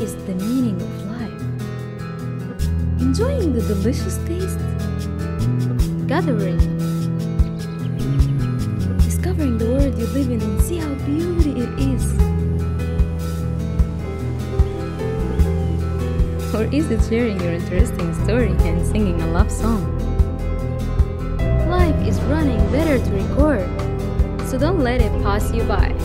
is the meaning of life. Enjoying the delicious taste, gathering, discovering the world you live in and see how beauty it is. Or is it sharing your interesting story and singing a love song? Life is running better to record, so don't let it pass you by.